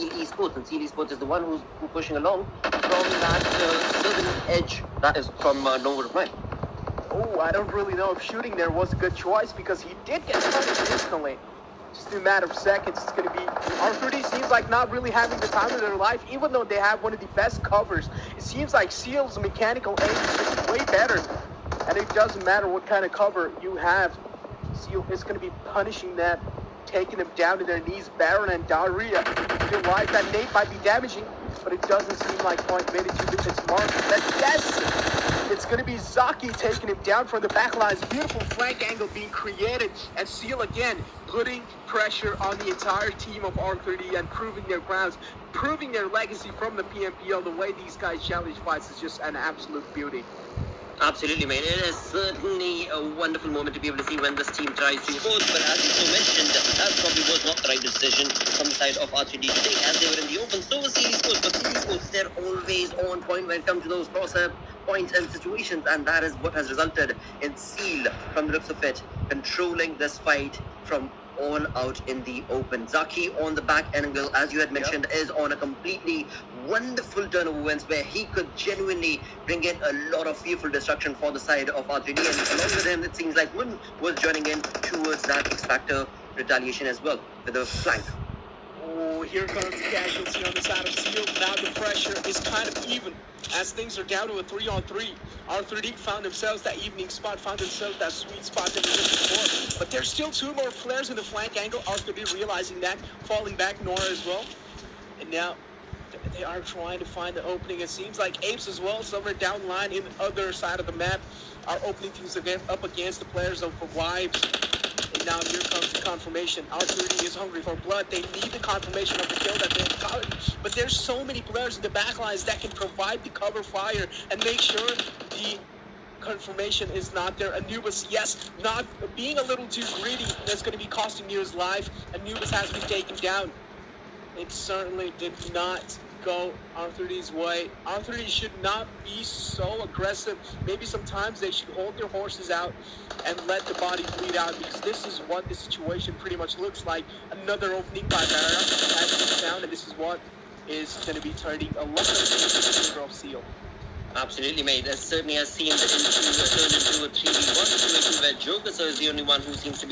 Seal Esports, and Seal Esports is the one who's pushing along from that southern edge. That is from Norwood of mine. Oh, I don't really know if shooting there was a good choice because he did get touched instantly. Just in a matter of seconds, it's going to be... R3D seems like not really having the time of their life, even though they have one of the best covers. It seems like Seal's mechanical aim is just way better. And it doesn't matter what kind of cover you have. Seal is going to be punishing that, taking them down to their knees. Baron and Daria realize that Nate might be damaging, but it doesn't seem like Point made it to its mark. Yes! It's going to be Zaki taking him down from the back lines. Beautiful flank angle being created, and Seal again putting pressure on the entire team of R3D and proving their grounds, proving their legacy from the PMPL. The way these guys challenge fights is just an absolute beauty. Absolutely, man. It is certainly a wonderful moment to be able to see when this team tries to force, but as you mentioned, that probably was not the right decision from the side of R3D today, as they were in the open. So was Seal Esports, but Seal Esports, they're always on point when it comes to those crosshair points and situations, and that is what has resulted in Seal, from the looks of it, controlling this fight from all out in the open. Zaki on the back angle, as you had mentioned, is on a completely wonderful turnover wins where he could genuinely bring in a lot of fearful destruction for the side of R3D, and along with him it seems like Moon was joining in towards that X-Factor retaliation as well with a flank. Oh, here comes the casualty on the side of Seal. Now the pressure is kind of even as things are down to a 3-on-3. R3D found themselves that evening spot, found themselves that sweet spot that they did before. But there's still two more players in the flank angle. R3D realizing that, falling back, Nora as well. And now they are trying to find the opening. It seems like Apes as well, somewhere down line in the other side of the map, are opening things again up against the players of Wives. And now here comes the confirmation. R3D is hungry for blood. They need the confirmation of the kill that they've gotten. But there's so many players in the backlines that can provide the cover fire and make sure the confirmation is not there. Anubis, yes, not being a little too greedy. That's going to be costing you his life. Anubis has been taken down. It certainly did not go R3D's way. R3D should not be so aggressive. Maybe sometimes they should hold their horses out and let the body bleed out, because this is what the situation pretty much looks like. Another opening by Barra has been found, and this is what is going to be turning a lot of things in Seal. Absolutely, mate. That certainly has seen the turn into a 3v1 situation where Joker is the only one who seems to be